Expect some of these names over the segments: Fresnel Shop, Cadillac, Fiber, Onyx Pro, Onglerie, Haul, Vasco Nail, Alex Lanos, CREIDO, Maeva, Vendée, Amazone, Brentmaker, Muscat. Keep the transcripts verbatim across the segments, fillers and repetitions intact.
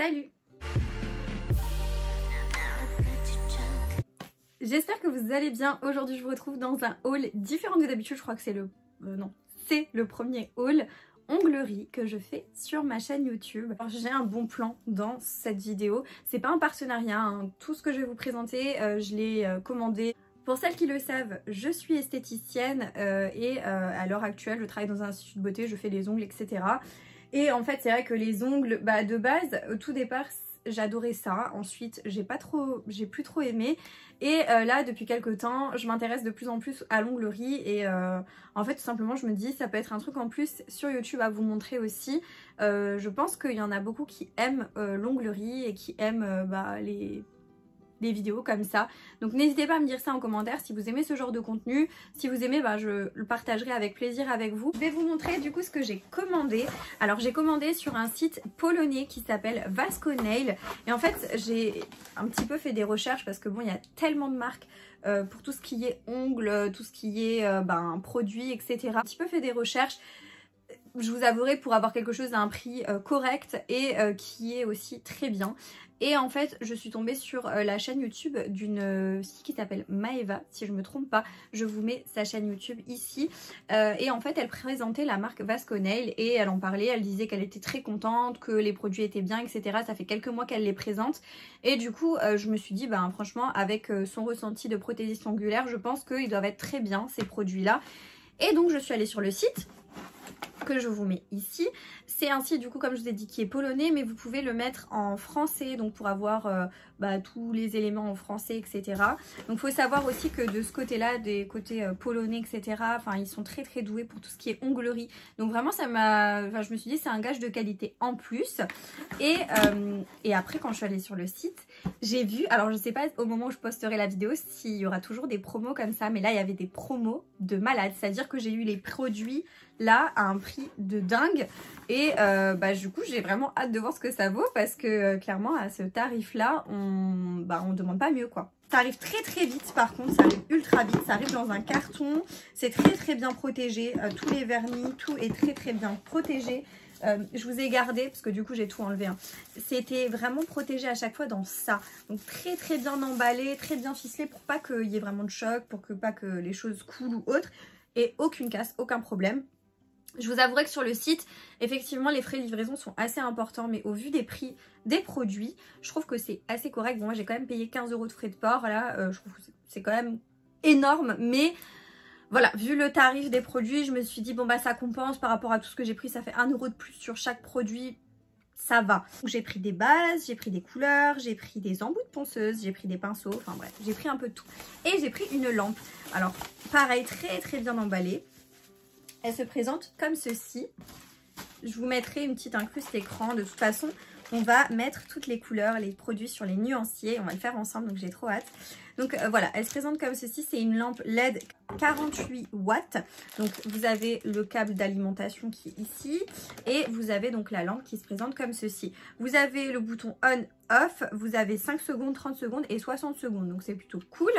Salut! J'espère que vous allez bien. Aujourd'hui, je vous retrouve dans un haul différent de d'habitude. Je crois que c'est le... Euh, non, c'est le premier haul onglerie que je fais sur ma chaîne YouTube. Alors j'ai un bon plan dans cette vidéo. C'est pas un partenariat, hein. Tout ce que je vais vous présenter, euh, je l'ai euh, commandé. Pour celles qui le savent, je suis esthéticienne euh, et euh, à l'heure actuelle, je travaille dans un institut de beauté, je fais les ongles, et cetera. Et en fait, c'est vrai que les ongles, bah, de base, au tout départ, j'adorais ça, ensuite j'ai pas trop, j'ai plus trop aimé et euh, là depuis quelques temps je m'intéresse de plus en plus à l'onglerie et euh, en fait tout simplement je me dis ça peut être un truc en plus sur YouTube à vous montrer aussi. Euh, je pense qu'il y en a beaucoup qui aiment euh, l'onglerie et qui aiment euh, bah, les... des vidéos comme ça, donc n'hésitez pas à me dire ça en commentaire si vous aimez ce genre de contenu. Si vous aimez, bah, je le partagerai avec plaisir avec vous. Je vais vous montrer du coup ce que j'ai commandé. Alors j'ai commandé sur un site polonais qui s'appelle Vasco Nail et en fait j'ai un petit peu fait des recherches parce que bon, il y a tellement de marques euh, pour tout ce qui est ongles, tout ce qui est euh, ben, produits, etc. Un petit peu fait des recherches, je vous avouerai, pour avoir quelque chose à un prix euh, correct et euh, qui est aussi très bien. Et en fait, je suis tombée sur euh, la chaîne YouTube d'une euh, fille qui s'appelle Maeva, si je ne me trompe pas. Je vous mets sa chaîne YouTube ici. Euh, et en fait, elle présentait la marque Vasco Nail et elle en parlait. Elle disait qu'elle était très contente, que les produits étaient bien, et cetera. Ça fait quelques mois qu'elle les présente. Et du coup, euh, je me suis dit, ben, franchement, avec euh, son ressenti de prothésiste angulaire, je pense qu'ils doivent être très bien, ces produits-là. Et donc, je suis allée sur le site que je vous mets ici. C'est un site, du coup, comme je vous ai dit, qui est polonais, mais vous pouvez le mettre en français, donc pour avoir euh, bah, tous les éléments en français, et cetera. Donc faut savoir aussi que de ce côté-là, des côtés euh, polonais, et cetera, enfin ils sont très très doués pour tout ce qui est onglerie. Donc vraiment ça m'a... Enfin je me suis dit c'est un gage de qualité en plus. Et, euh, et après quand je suis allée sur le site, j'ai vu... Alors je sais pas au moment où je posterai la vidéo s'il y aura toujours des promos comme ça, mais là il y avait des promos de malade. C'est-à-dire que j'ai eu les produits là à un prix de dingue et euh, bah, du coup j'ai vraiment hâte de voir ce que ça vaut parce que euh, clairement à ce tarif là on bah, on demande pas mieux quoi. Ça arrive très très vite par contre, ça arrive ultra vite, ça arrive dans un carton, c'est très très bien protégé, euh, tous les vernis, tout est très très bien protégé. Euh, je vous ai gardé parce que du coup j'ai tout enlevé, hein. C'était vraiment protégé à chaque fois dans ça, donc très très bien emballé, très bien ficelé pour pas qu'il y ait vraiment de choc, pour que pas que les choses coulent ou autre, et aucune casse, aucun problème. Je vous avouerai que sur le site, effectivement, les frais de livraison sont assez importants. Mais au vu des prix des produits, je trouve que c'est assez correct. Bon, moi, j'ai quand même payé quinze euros de frais de port. Là, euh, je trouve que c'est quand même énorme. Mais voilà, vu le tarif des produits, je me suis dit, bon, bah, ça compense par rapport à tout ce que j'ai pris. Ça fait un euro de plus sur chaque produit. Ça va. J'ai pris des bases, j'ai pris des couleurs, j'ai pris des embouts de ponceuse, j'ai pris des pinceaux. Enfin, bref, j'ai pris un peu de tout. Et j'ai pris une lampe. Alors, pareil, très, très bien emballée. Elle se présente comme ceci. Je vous mettrai une petite incruste écran. De toute façon, on va mettre toutes les couleurs, les produits sur les nuanciers. On va le faire ensemble, donc j'ai trop hâte. Donc euh, voilà, elle se présente comme ceci. C'est une lampe L E D quarante-huit watts. Donc vous avez le câble d'alimentation qui est ici. Et vous avez donc la lampe qui se présente comme ceci. Vous avez le bouton on-off. Vous avez cinq secondes, trente secondes et soixante secondes. Donc c'est plutôt cool.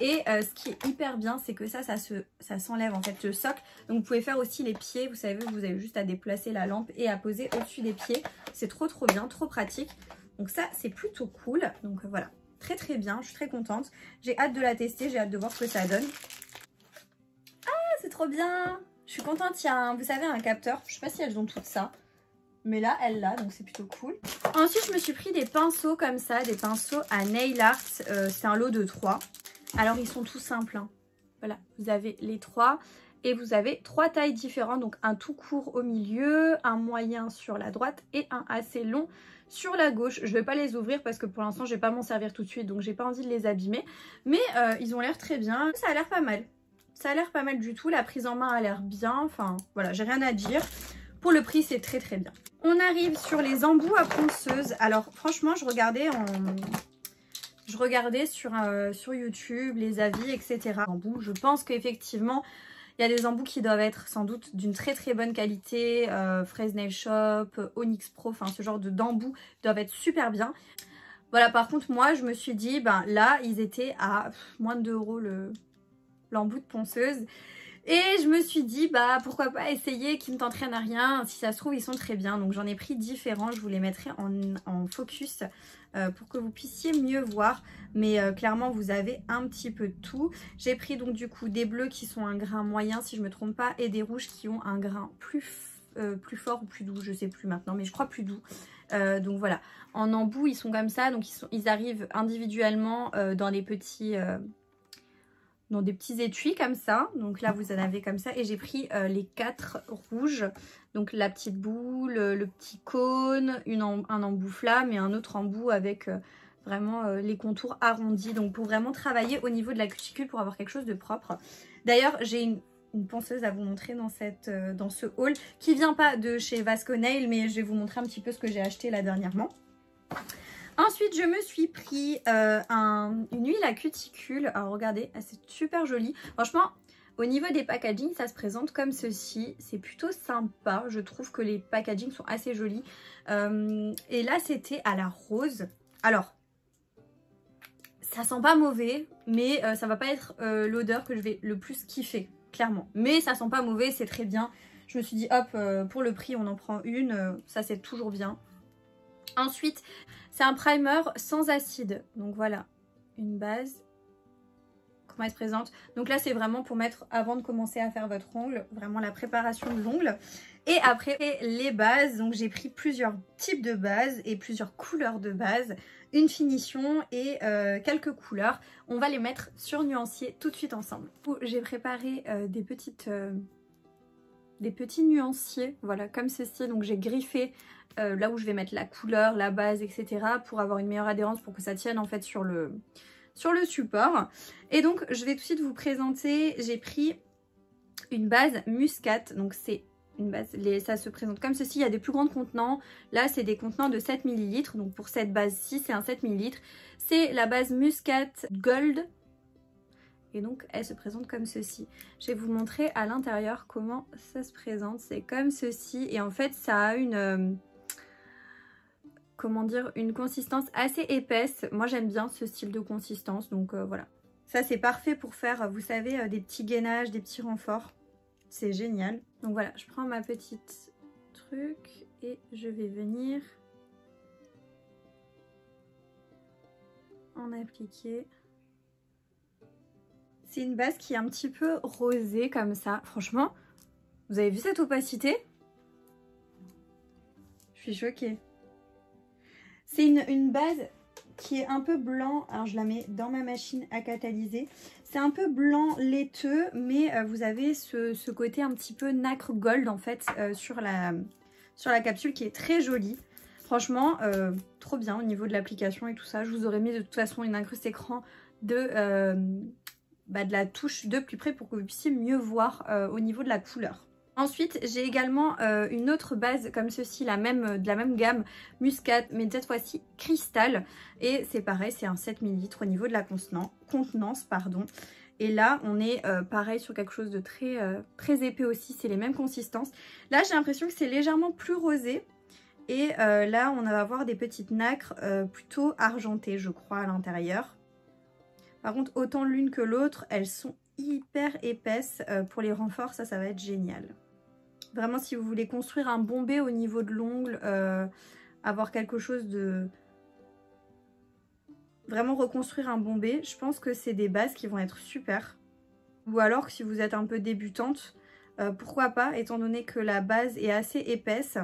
Et euh, ce qui est hyper bien, c'est que ça, ça se, ça s'enlève en fait le socle. Donc vous pouvez faire aussi les pieds. Vous savez, vous avez juste à déplacer la lampe et à poser au-dessus des pieds. C'est trop trop bien, trop pratique. Donc ça, c'est plutôt cool. Donc euh, voilà. Très très bien, je suis très contente. J'ai hâte de la tester, j'ai hâte de voir ce que ça donne. Ah, c'est trop bien. Je suis contente, il y a un, vous savez, un capteur. Je sais pas si elles ont toutes ça. Mais là, elle l'a, donc c'est plutôt cool. Ensuite, je me suis pris des pinceaux comme ça, des pinceaux à nail art. Euh, c'est un lot de trois. Alors, ils sont tout simples, hein. Voilà, vous avez les trois. Et vous avez trois tailles différentes, donc un tout court au milieu, un moyen sur la droite et un assez long sur la gauche. Je vais pas les ouvrir parce que pour l'instant je vais pas m'en servir tout de suite, donc j'ai pas envie de les abîmer. Mais euh, ils ont l'air très bien, ça a l'air pas mal. Ça a l'air pas mal du tout, la prise en main a l'air bien, enfin voilà, j'ai rien à dire. Pour le prix c'est très très bien. On arrive sur les embouts à ponceuse. Alors franchement je regardais en... Je regardais sur, euh, sur YouTube les avis, et cetera. Embouts, je pense qu'effectivement... Il y a des embouts qui doivent être sans doute d'une très très bonne qualité. Euh, Fresnel Shop, Onyx Pro, enfin ce genre d'embouts doivent être super bien. Voilà, par contre moi je me suis dit, ben là ils étaient à moins de deux euros l'embout de ponceuse. Et je me suis dit, bah pourquoi pas essayer, qui ne t'entraîne à rien. Si ça se trouve, ils sont très bien. Donc j'en ai pris différents. Je vous les mettrai en, en focus euh, pour que vous puissiez mieux voir. Mais euh, clairement, vous avez un petit peu de tout. J'ai pris donc du coup des bleus qui sont un grain moyen, si je ne me trompe pas, et des rouges qui ont un grain plus fort. Euh, plus fort ou plus doux, je sais plus maintenant, mais je crois plus doux. Euh, donc voilà, en embout ils sont comme ça, donc ils, sont, ils arrivent individuellement euh, dans des petits euh, dans des petits étuis comme ça. Donc là vous en avez comme ça, et j'ai pris euh, les quatre rouges, donc la petite boule, le petit cône, une en, un embout flamme et un autre embout avec euh, vraiment euh, les contours arrondis, donc pour vraiment travailler au niveau de la cuticule pour avoir quelque chose de propre. D'ailleurs j'ai une une ponceuse à vous montrer dans, cette, euh, dans ce haul, qui vient pas de chez Vasco Nail, mais je vais vous montrer un petit peu ce que j'ai acheté là dernièrement. Ensuite je me suis pris euh, un, une huile à cuticule. Alors regardez, c'est super joli. Franchement, au niveau des packagings, ça se présente comme ceci. C'est plutôt sympa, je trouve que les packagings sont assez jolis. Euh, et là c'était à la rose. Alors ça sent pas mauvais, mais euh, ça va pas être euh, l'odeur que je vais le plus kiffer, clairement, mais ça sent pas mauvais, c'est très bien. Je me suis dit hop, euh, pour le prix on en prend une, euh, ça c'est toujours bien. Ensuite c'est un primer sans acide, donc voilà une base, comment elle se présente. Donc là c'est vraiment pour mettre avant de commencer à faire votre ongle, vraiment la préparation de l'ongle. Et après les bases, donc j'ai pris plusieurs types de bases et plusieurs couleurs de bases, une finition et euh, quelques couleurs. On va les mettre sur nuancier tout de suite ensemble. J'ai préparé euh, des petites euh, des petits nuanciers, voilà comme ceci. Donc j'ai griffé euh, là où je vais mettre la couleur, la base, et cetera pour avoir une meilleure adhérence, pour que ça tienne en fait sur le sur le support. Et donc je vais tout de suite vous présenter. J'ai pris une base Muscat, donc c'est une base, les, ça se présente comme ceci. Il y a des plus grands contenants, là c'est des contenants de sept millilitres, donc pour cette base-ci c'est un sept millilitres. C'est la base Muscat Gold et donc elle se présente comme ceci. Je vais vous montrer à l'intérieur comment ça se présente, c'est comme ceci. Et en fait ça a une euh, comment dire, une consistance assez épaisse. Moi j'aime bien ce style de consistance, donc euh, voilà, ça c'est parfait pour faire, vous savez, euh, des petits gainages, des petits renforts. C'est génial. Donc voilà, je prends ma petite truc et je vais venir en appliquer. C'est une base qui est un petit peu rosée comme ça. Franchement, vous avez vu cette opacité? Je suis choquée. C'est une, une base qui est un peu blanc. Alors je la mets dans ma machine à catalyser. C'est un peu blanc laiteux, mais euh, vous avez ce, ce côté un petit peu nacre gold en fait euh, sur, la, sur la capsule, qui est très jolie. Franchement, euh, trop bien au niveau de l'application et tout ça. Je vous aurais mis de toute façon une incruste écran de, euh, bah, de la touche de plus près pour que vous puissiez mieux voir euh, au niveau de la couleur. Ensuite, j'ai également euh, une autre base comme ceci, la même, de la même gamme, Muscat, mais cette fois-ci cristal. Et c'est pareil, c'est un sept millilitres au niveau de la contenance, contenance pardon. Et là, on est euh, pareil sur quelque chose de très, euh, très épais aussi, c'est les mêmes consistances. Là, j'ai l'impression que c'est légèrement plus rosé. Et euh, là, on va avoir des petites nacres euh, plutôt argentées, je crois, à l'intérieur. Par contre, autant l'une que l'autre, elles sont hyper épaisses. Euh, pour les renforts, ça, ça va être génial. Vraiment, si vous voulez construire un bombé au niveau de l'ongle, euh, avoir quelque chose de... Vraiment reconstruire un bombé, je pense que c'est des bases qui vont être super. Ou alors que si vous êtes un peu débutante, euh, pourquoi pas, étant donné que la base est assez épaisse,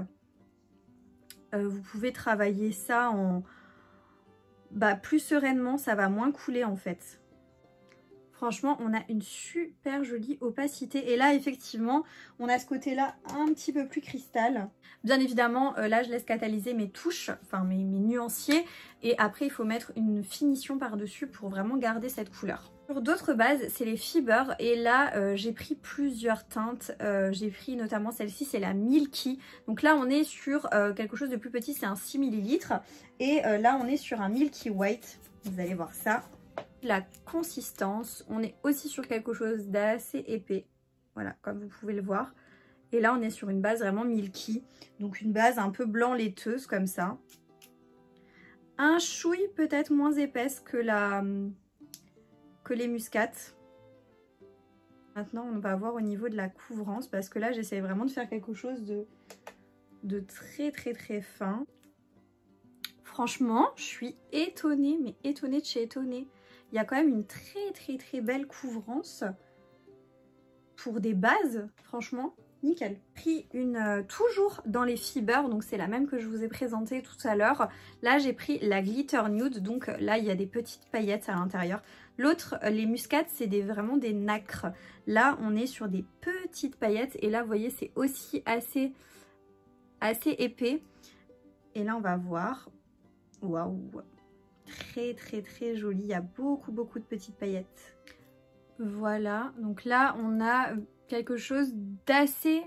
euh, vous pouvez travailler ça en... Bah, plus sereinement, ça va moins couler en fait. Franchement, on a une super jolie opacité. Et là, effectivement, on a ce côté-là un petit peu plus cristal. Bien évidemment, là, je laisse catalyser mes touches, enfin mes, mes nuanciers. Et après, il faut mettre une finition par-dessus pour vraiment garder cette couleur. Pour d'autres bases, c'est les fibres. Et là, euh, j'ai pris plusieurs teintes. Euh, j'ai pris notamment celle-ci, c'est la Milky. Donc là, on est sur euh, quelque chose de plus petit, c'est un six millilitres. Et euh, là, on est sur un Milky White. Vous allez voir ça. La consistance, on est aussi sur quelque chose d'assez épais, voilà, comme vous pouvez le voir. Et là on est sur une base vraiment milky, donc une base un peu blanc laiteuse comme ça, un chouille peut-être moins épaisse que la que les muscates. Maintenant, on va voir au niveau de la couvrance, parce que là, j'essaie vraiment de faire quelque chose de, de très très très fin. Franchement, je suis étonnée, mais étonnée de chez étonnée. Il y a quand même une très très très belle couvrance pour des bases, franchement, nickel. J'ai pris une euh, toujours dans les fibres, donc c'est la même que je vous ai présentée tout à l'heure. Là, j'ai pris la Glitter Nude, donc là, il y a des petites paillettes à l'intérieur. L'autre, les muscates, c'est des, vraiment des nacres. Là, on est sur des petites paillettes et là, vous voyez, c'est aussi assez, assez épais. Et là, on va voir. Waouh! Très, très, très joli. Il y a beaucoup, beaucoup de petites paillettes. Voilà. Donc là, on a quelque chose d'assez...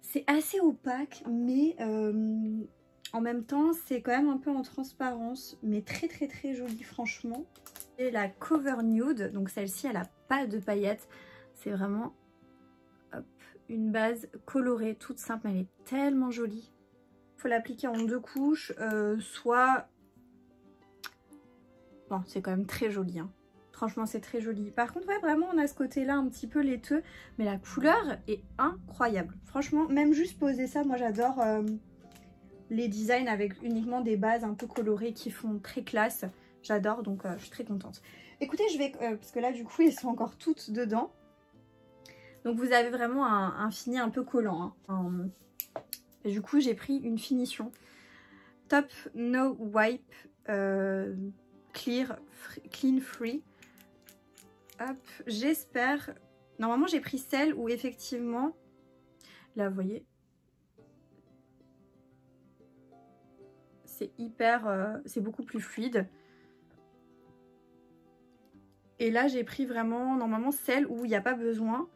C'est assez opaque, mais euh, en même temps, c'est quand même un peu en transparence, mais très, très, très joli, franchement. Et la Cover Nude. Donc celle-ci, elle n'a pas de paillettes. C'est vraiment hop, une base colorée, toute simple. Mais elle est tellement jolie. Faut l'appliquer en deux couches, euh, soit... Bon, c'est quand même très joli, hein. Franchement, c'est très joli. Par contre, ouais, vraiment, on a ce côté-là un petit peu laiteux, mais la couleur est incroyable. Franchement, même juste poser ça, moi j'adore euh, les designs avec uniquement des bases un peu colorées qui font très classe. J'adore, donc euh, je suis très contente. Écoutez, je vais... Euh, parce que là, du coup, elles sont encore toutes dedans. Donc, vous avez vraiment un, un fini un peu collant, hein. Un, Et du coup, j'ai pris une finition Top No Wipe euh, Clear free, Clean Free. Hop, j'espère. Normalement, j'ai pris celle où effectivement, là, vous voyez, c'est hyper, euh, c'est beaucoup plus fluide. Et là, j'ai pris vraiment normalement celle où il n'y a pas besoin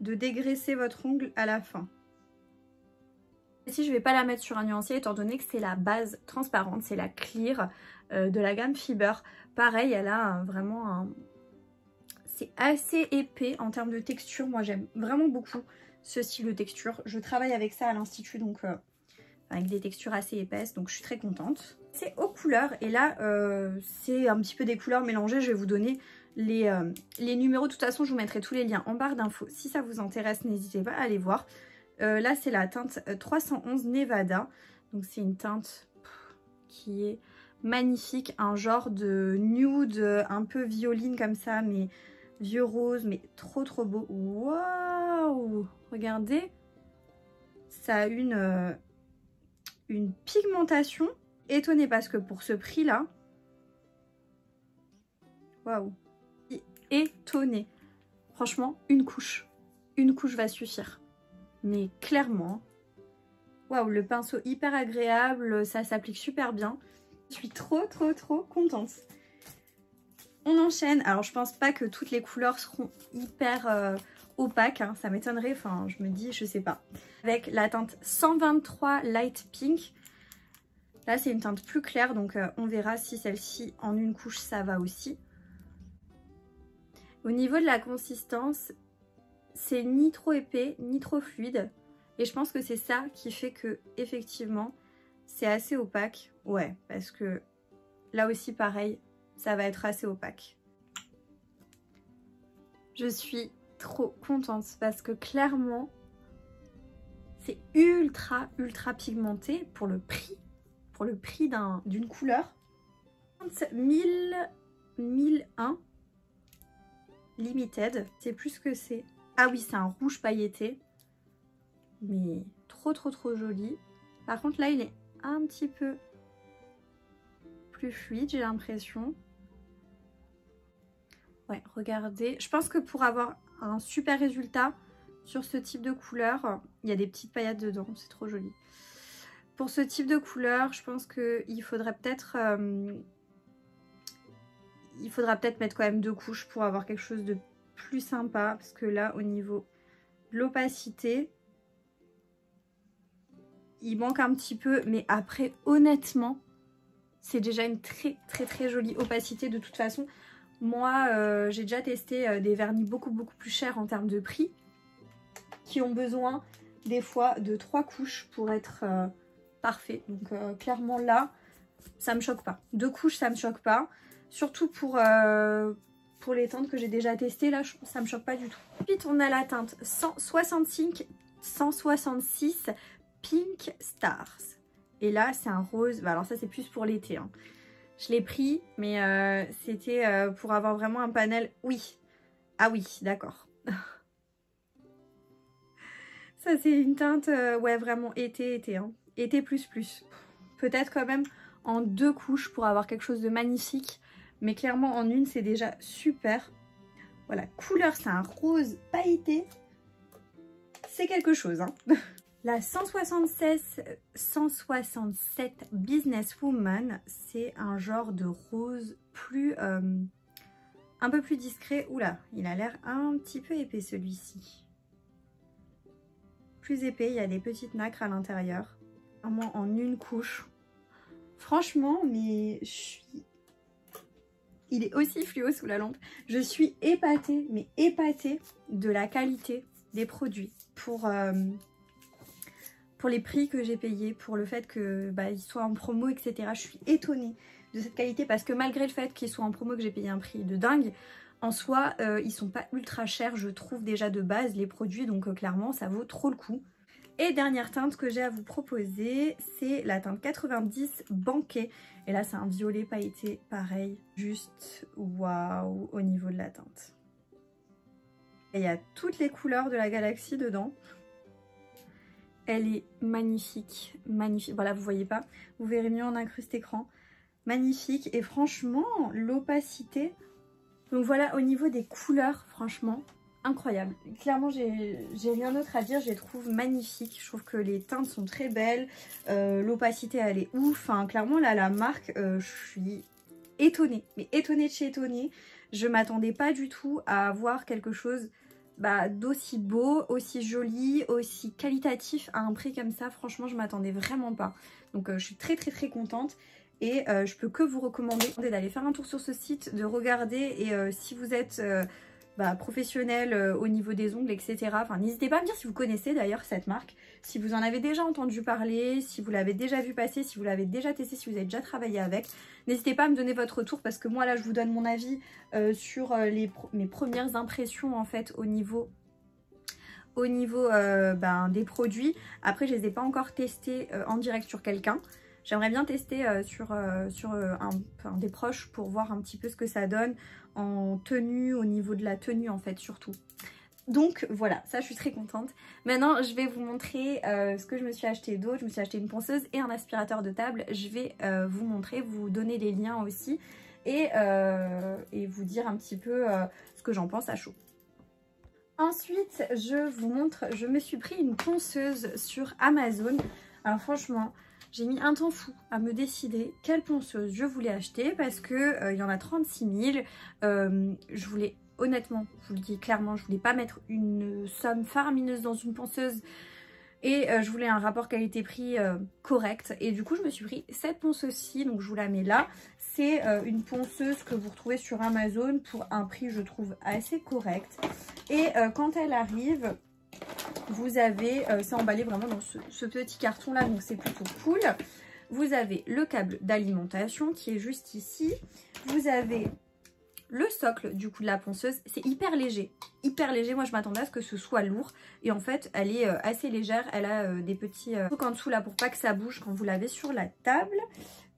de dégraisser votre ongle à la fin. Ici, je ne vais pas la mettre sur un nuancier étant donné que c'est la base transparente, c'est la clear euh, de la gamme Fiber. Pareil, elle a un, vraiment un... C'est assez épais en termes de texture. Moi, j'aime vraiment beaucoup ce style de texture. Je travaille avec ça à l'institut, donc euh, avec des textures assez épaisses, donc je suis très contente. C'est aux couleurs et là, euh, c'est un petit peu des couleurs mélangées. Je vais vous donner les, euh, les numéros. De toute façon, je vous mettrai tous les liens en barre d'infos. Si ça vous intéresse, n'hésitez pas à aller voir. Euh, là, c'est la teinte trois cent onze Nevada. Donc, c'est une teinte pff, qui est magnifique. Un genre de nude un peu violine comme ça, mais vieux rose, mais trop, trop beau. Waouh! Regardez, ça a une, euh, une pigmentation étonnée parce que pour ce prix-là, waouh! Étonnée. Franchement, une couche. Une couche va suffire. Mais clairement, waouh, le pinceau hyper agréable, ça s'applique super bien. Je suis trop, trop, trop contente. On enchaîne. Alors, je pense pas que toutes les couleurs seront hyper euh, opaques, hein, ça m'étonnerait. Enfin, je me dis, je sais pas. Avec la teinte cent vingt-trois Light Pink. Là, c'est une teinte plus claire, donc euh, on verra si celle-ci, en une couche, ça va aussi. Au niveau de la consistance... C'est ni trop épais, ni trop fluide. Et je pense que c'est ça qui fait que, effectivement, c'est assez opaque. Ouais, parce que là aussi, pareil, ça va être assez opaque. Je suis trop contente parce que, clairement, c'est ultra, ultra pigmenté pour le prix. Pour le prix d'un, d'une couleur. mille, mille un Limited. C'est plus que c'est... Ah oui, c'est un rouge pailleté, mais trop trop trop joli. Par contre là, il est un petit peu plus fluide, j'ai l'impression. Ouais, regardez. Je pense que pour avoir un super résultat sur ce type de couleur, il y a des petites paillettes dedans, c'est trop joli. Pour ce type de couleur, je pense qu'il faudrait peut-être... Euh, il faudra peut-être mettre quand même deux couches pour avoir quelque chose de... plus sympa, parce que là au niveau de l'opacité il manque un petit peu, mais après honnêtement c'est déjà une très très très jolie opacité. De toute façon, moi euh, j'ai déjà testé euh, des vernis beaucoup beaucoup plus chers en termes de prix qui ont besoin des fois de trois couches pour être euh, parfait, donc euh, clairement là ça me choque pas, deux couches ça me choque pas, surtout pour euh, pour les teintes que j'ai déjà testées, là ça me choque pas du tout. Ensuite on a la teinte cent soixante-cinq cent soixante-six Pink Stars. Et là c'est un rose, bah, alors ça c'est plus pour l'été. Hein. Je l'ai pris mais euh, c'était euh, pour avoir vraiment un panel, oui. Ah oui, d'accord. Ça c'est une teinte, euh, ouais vraiment été, été. Hein. Été plus plus. Peut-être quand même en deux couches pour avoir quelque chose de magnifique. Mais clairement en une c'est déjà super. Voilà, couleur c'est un rose pailleté. C'est quelque chose. Hein. La cent soixante-seize cent soixante-sept Businesswoman, c'est un genre de rose plus euh, un peu plus discret. Oula, il a l'air un petit peu épais celui-ci. Plus épais, il y a des petites nacres à l'intérieur. Vraiment en une couche. Franchement, mais je suis... Il est aussi fluo sous la lampe. Je suis épatée, mais épatée de la qualité des produits pour... Euh, pour les prix que j'ai payés, pour le fait que bah, ils soient en promo, et cetera. Je suis étonnée de cette qualité parce que malgré le fait qu'ils soient en promo, que j'ai payé un prix de dingue, en soi, euh, ils sont pas ultra chers, je trouve déjà de base les produits, donc euh, clairement ça vaut trop le coup. Et dernière teinte que j'ai à vous proposer, c'est la teinte quatre-vingt-dix Banquet. Et là c'est un violet pailleté, pareil, juste waouh au niveau de la teinte. Et il y a toutes les couleurs de la galaxie dedans. Elle est magnifique, magnifique. Voilà, vous voyez pas, vous verrez mieux en incruste écran. Magnifique et franchement, l'opacité. Donc voilà, au niveau des couleurs, franchement, incroyable. Clairement, j'ai rien d'autre à dire, je les trouve magnifiques. Je trouve que les teintes sont très belles, euh, l'opacité, elle est ouf. Hein. Clairement, là, la marque, euh, je suis étonnée, mais étonnée de chez étonnée. Je m'attendais pas du tout à avoir quelque chose... Bah, d'aussi beau, aussi joli, aussi qualitatif à un prix comme ça. Franchement, je m'attendais vraiment pas. Donc euh, je suis très très très contente et euh, je peux que vous recommander d'aller faire un tour sur ce site, de regarder et euh, si vous êtes euh, bah, professionnel euh, au niveau des ongles, et cetera. Enfin, n'hésitez pas à me dire si vous connaissez d'ailleurs cette marque, si vous en avez déjà entendu parler, si vous l'avez déjà vu passer, si vous l'avez déjà testé, si vous avez déjà travaillé avec. N'hésitez pas à me donner votre retour parce que moi là je vous donne mon avis euh, sur les pro mes premières impressions en fait au niveau, au niveau euh, ben, des produits. Après je les ai pas encore testés euh, en direct sur quelqu'un. J'aimerais bien tester euh, sur, euh, sur euh, un, un des proches pour voir un petit peu ce que ça donne en tenue, au niveau de la tenue en fait surtout. Donc voilà, ça je suis très contente. Maintenant je vais vous montrer euh, ce que je me suis acheté d'autre. Je me suis acheté une ponceuse et un aspirateur de table. Je vais euh, vous montrer, vous donner les liens aussi et, euh, et vous dire un petit peu euh, ce que j'en pense à chaud. Ensuite je vous montre, je me suis pris une ponceuse sur Amazon. Alors franchement j'ai mis un temps fou à me décider quelle ponceuse je voulais acheter parce qu'il euh, y en a trente-six mille. Euh, je voulais... Honnêtement, je vous le dis clairement, je voulais pas mettre une somme faramineuse dans une ponceuse et euh, je voulais un rapport qualité-prix euh, correct. Et du coup, je me suis pris cette ponceuse-ci, donc je vous la mets là. C'est euh, une ponceuse que vous retrouvez sur Amazon pour un prix, je trouve, assez correct. Et euh, quand elle arrive, vous avez, euh, c'est emballé vraiment dans ce, ce petit carton-là, donc c'est plutôt cool. Vous avez le câble d'alimentation qui est juste ici. Vous avez... Le socle du coup de la ponceuse, c'est hyper léger, hyper léger, moi je m'attendais à ce que ce soit lourd et en fait elle est euh, assez légère, elle a euh, des petits euh, trucs en dessous là pour pas que ça bouge quand vous l'avez sur la table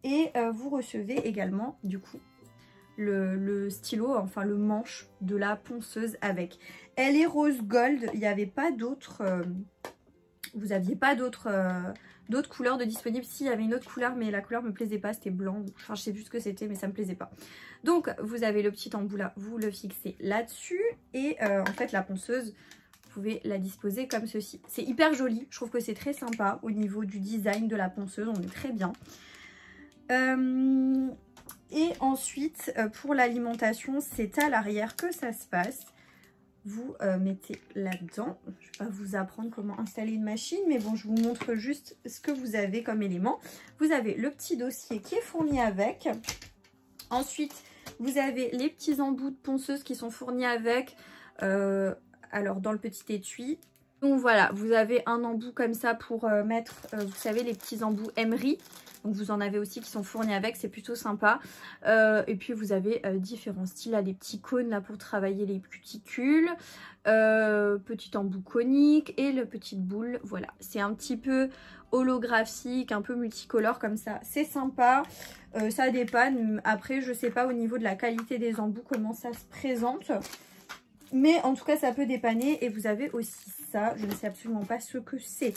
et euh, vous recevez également du coup le, le stylo, enfin le manche de la ponceuse avec. Elle est rose gold, il n'y avait pas d'autres, euh, vous aviez pas d'autres euh, d'autres couleurs de disponibles. Si, il y avait une autre couleur, mais la couleur me plaisait pas, c'était blanc. Enfin, je sais plus ce que c'était, mais ça me plaisait pas. Donc, vous avez le petit embout là, vous le fixez là-dessus. Et euh, en fait, la ponceuse, vous pouvez la disposer comme ceci. C'est hyper joli, je trouve que c'est très sympa au niveau du design de la ponceuse, on est très bien. Euh, et ensuite, pour l'alimentation, c'est à l'arrière que ça se passe. Vous euh, mettez là-dedans. Je ne vais pas vous apprendre comment installer une machine, mais bon, je vous montre juste ce que vous avez comme élément. Vous avez le petit dossier qui est fourni avec. Ensuite, vous avez les petits embouts de ponceuse qui sont fournis avec, euh, alors dans le petit étui. Donc voilà, vous avez un embout comme ça pour euh, mettre, euh, vous savez, les petits embouts emery. Donc vous en avez aussi qui sont fournis avec, c'est plutôt sympa. Euh, et puis vous avez euh, différents styles, là, des petits cônes là pour travailler les cuticules, euh, petit embout conique et le petite boule. Voilà, c'est un petit peu holographique, un peu multicolore comme ça, c'est sympa. Euh, ça dépanne. Après, je sais pas au niveau de la qualité des embouts comment ça se présente, mais en tout cas ça peut dépanner. Et vous avez aussi ça, je ne sais absolument pas ce que c'est.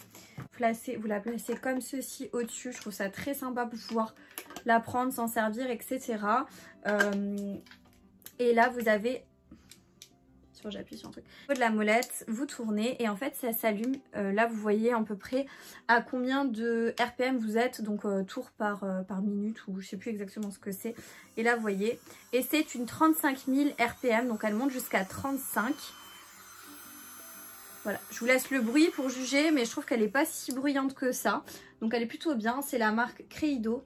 Vous la placez comme ceci au dessus, je trouve ça très sympa pour pouvoir la prendre, s'en servir, etc. euh, Et là vous avez, j'appuie sur un truc, au niveau de la molette vous tournez et en fait ça s'allume. Euh, là vous voyez à peu près à combien de R P M vous êtes, donc euh, tour par, euh, par minute, ou je sais plus exactement ce que c'est. Et là vous voyez, et c'est une trente-cinq mille R P M, donc elle monte jusqu'à trente-cinq. Voilà, je vous laisse le bruit pour juger, mais je trouve qu'elle n'est pas si bruyante que ça, donc elle est plutôt bien. C'est la marque CREIDO,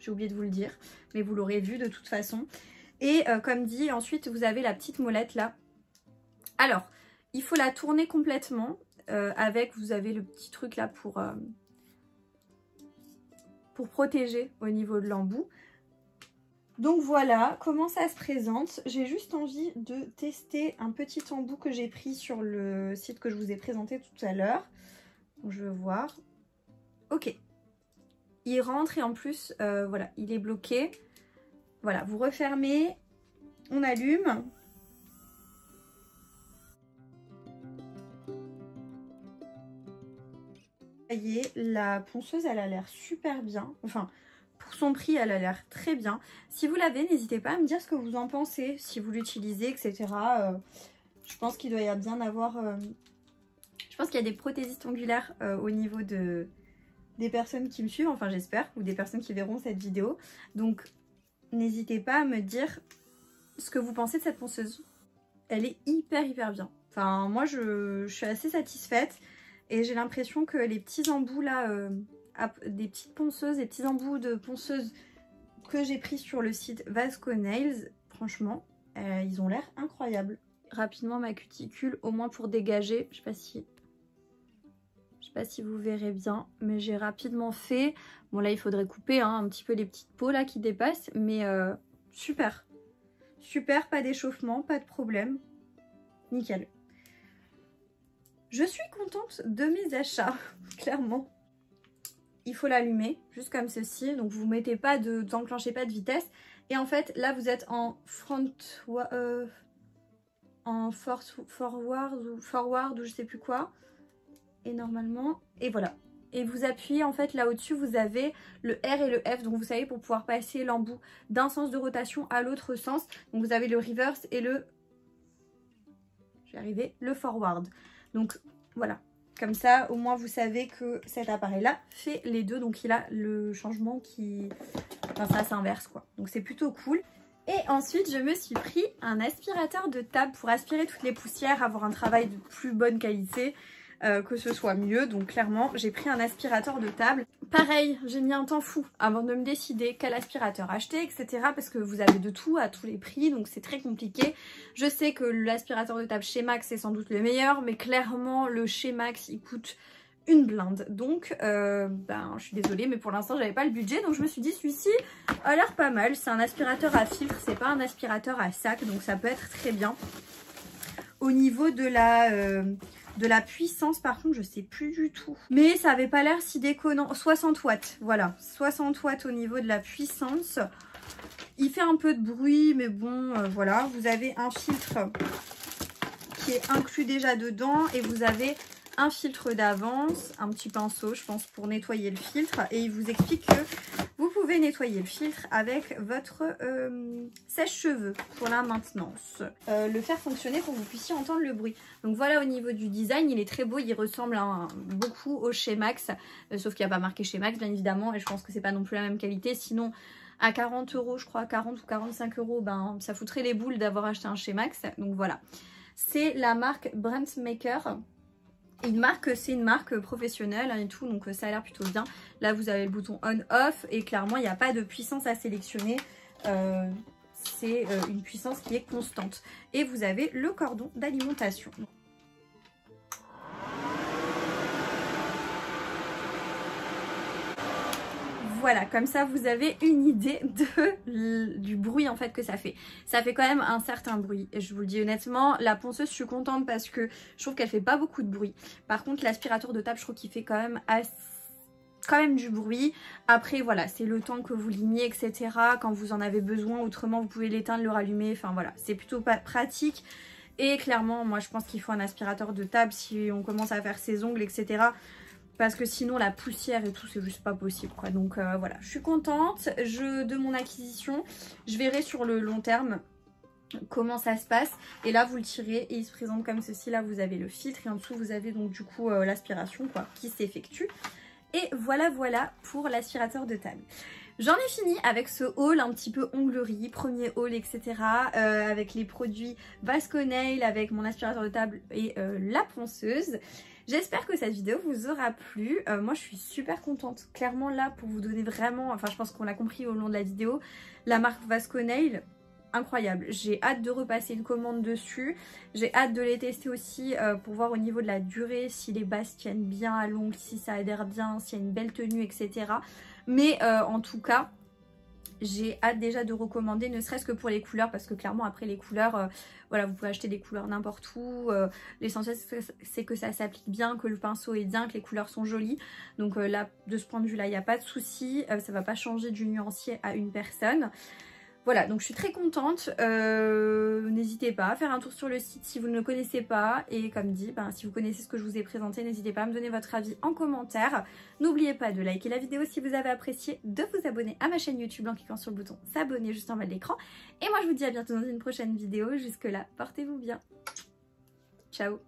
j'ai oublié de vous le dire, mais vous l'aurez vu de toute façon. Et euh, comme dit, ensuite vous avez la petite molette là. Alors, il faut la tourner complètement euh, avec, vous avez le petit truc là pour, euh, pour protéger au niveau de l'embout. Donc voilà comment ça se présente. J'ai juste envie de tester un petit embout que j'ai pris sur le site que je vous ai présenté tout à l'heure. Je vais voir. Ok. Il rentre et en plus, euh, voilà, il est bloqué. Voilà, vous refermez, on allume. Vous voyez, la ponceuse elle a l'air super bien, enfin pour son prix elle a l'air très bien. Si vous l'avez, n'hésitez pas à me dire ce que vous en pensez, si vous l'utilisez, etc. euh, je pense qu'il doit y bien avoir euh... je pense qu'il y a des prothésistes ongulaires euh, au niveau de des personnes qui me suivent, enfin j'espère, ou des personnes qui verront cette vidéo. Donc n'hésitez pas à me dire ce que vous pensez de cette ponceuse, elle est hyper hyper bien. Enfin moi je, je suis assez satisfaite. Et j'ai l'impression que les petits embouts là, euh, des petites ponceuses, des petits embouts de ponceuses que j'ai pris sur le site Vasco Nails, franchement, euh, ils ont l'air incroyables. Rapidement ma cuticule, au moins pour dégager, je sais pas si, je sais pas si vous verrez bien, mais j'ai rapidement fait. Bon là il faudrait couper hein, un petit peu les petites peaux là qui dépassent, mais euh, super, super, pas d'échauffement, pas de problème, nickel. Je suis contente de mes achats, clairement. Il faut l'allumer, juste comme ceci. Donc vous mettez pas de, n'enclenchez pas de vitesse. Et en fait, là vous êtes en front, euh, en for, forward ou forward ou je sais plus quoi. Et normalement, et voilà. Et vous appuyez en fait là au-dessus, vous avez le R et le F. Donc vous savez, pour pouvoir passer l'embout d'un sens de rotation à l'autre sens. Donc vous avez le reverse et le, je vais y arriver, le forward. Donc voilà, comme ça au moins vous savez que cet appareil là fait les deux, donc il a le changement qui, enfin ça s'inverse quoi, donc c'est plutôt cool. Et ensuite je me suis pris un aspirateur de table pour aspirer toutes les poussières, avoir un travail de plus bonne qualité, euh, que ce soit mieux. Donc clairement j'ai pris un aspirateur de table. Pareil, j'ai mis un temps fou avant de me décider quel aspirateur acheter, et cetera. Parce que vous avez de tout à tous les prix, donc c'est très compliqué. Je sais que l'aspirateur de table chez Max est sans doute le meilleur, mais clairement le chez Max il coûte une blinde. Donc euh, ben, je suis désolée, mais pour l'instant j'avais pas le budget, donc je me suis dit celui-ci a l'air pas mal. C'est un aspirateur à filtre, c'est pas un aspirateur à sac, donc ça peut être très bien. Au niveau de la... Euh, de la puissance par contre je sais plus du tout, mais ça avait pas l'air si déconnant. Soixante watts, voilà, soixante watts au niveau de la puissance. Il fait un peu de bruit mais bon, euh, voilà. Vous avez un filtre qui est inclus déjà dedans et vous avez un filtre d'avance, un petit pinceau je pense pour nettoyer le filtre, et il vous explique que vous pouvez nettoyer le filtre avec votre euh, sèche-cheveux pour la maintenance, euh, le faire fonctionner pour que vous puissiez entendre le bruit. Donc voilà, au niveau du design il est très beau, il ressemble hein, beaucoup au chez Max, euh, sauf qu'il n'y a pas marqué chez Max bien évidemment, et je pense que c'est pas non plus la même qualité. Sinon à quarante euros je crois, quarante ou quarante-cinq euros, ben ça foutrait les boules d'avoir acheté un chez Max. Donc voilà, c'est la marque Brentmaker. Une marque, c'est une marque professionnelle hein, et tout, donc ça a l'air plutôt bien. Là vous avez le bouton on-off et clairement il n'y a pas de puissance à sélectionner, euh, c'est euh, une puissance qui est constante. Et vous avez le cordon d'alimentation. voilà, comme ça vous avez une idée de, du bruit en fait que ça fait. Ça fait quand même un certain bruit, et je vous le dis honnêtement, la ponceuse je suis contente parce que je trouve qu'elle fait pas beaucoup de bruit. Par contre l'aspirateur de table je trouve qu'il fait quand même assez... quand même du bruit. Après voilà, c'est le temps que vous limiez, etc., quand vous en avez besoin. Autrement vous pouvez l'éteindre, le rallumer, enfin voilà, c'est plutôt pas pratique. Et clairement moi je pense qu'il faut un aspirateur de table si on commence à faire ses ongles, etc., parce que sinon la poussière et tout c'est juste pas possible quoi. Donc euh, voilà, je suis contente je, de mon acquisition. Je verrai sur le long terme comment ça se passe. Et là vous le tirez et il se présente comme ceci. Là vous avez le filtre et en dessous vous avez donc du coup euh, l'aspiration quoi, qui s'effectue. Et voilà, voilà pour l'aspirateur de table. J'en ai fini avec ce haul un petit peu onglerie, premier haul, et cetera. Euh, avec les produits Vasco Nail, avec mon aspirateur de table et euh, la ponceuse. J'espère que cette vidéo vous aura plu. Euh, moi je suis super contente, clairement là pour vous donner vraiment, enfin je pense qu'on l'a compris au long de la vidéo, la marque Vasco Nail. Incroyable, j'ai hâte de repasser une commande dessus, j'ai hâte de les tester aussi euh, pour voir au niveau de la durée si les bases tiennent bien à l'ongle, si ça adhère bien, s'il y a une belle tenue, et cetera. Mais euh, en tout cas, j'ai hâte déjà de recommander, ne serait-ce que pour les couleurs, parce que clairement après les couleurs, euh, voilà, vous pouvez acheter des couleurs n'importe où, euh, l'essentiel c'est que ça s'applique bien, que le pinceau est bien, que les couleurs sont jolies. Donc euh, là, de ce point de vue là, il n'y a pas de souci, euh, ça ne va pas changer du nuancier à une personne. Voilà, donc je suis très contente, euh, n'hésitez pas à faire un tour sur le site si vous ne le connaissez pas, et comme dit, ben, si vous connaissez ce que je vous ai présenté, n'hésitez pas à me donner votre avis en commentaire. N'oubliez pas de liker la vidéo si vous avez apprécié, de vous abonner à ma chaîne YouTube en cliquant sur le bouton s'abonner juste en bas de l'écran, et moi je vous dis à bientôt dans une prochaine vidéo. Jusque là, portez-vous bien, ciao.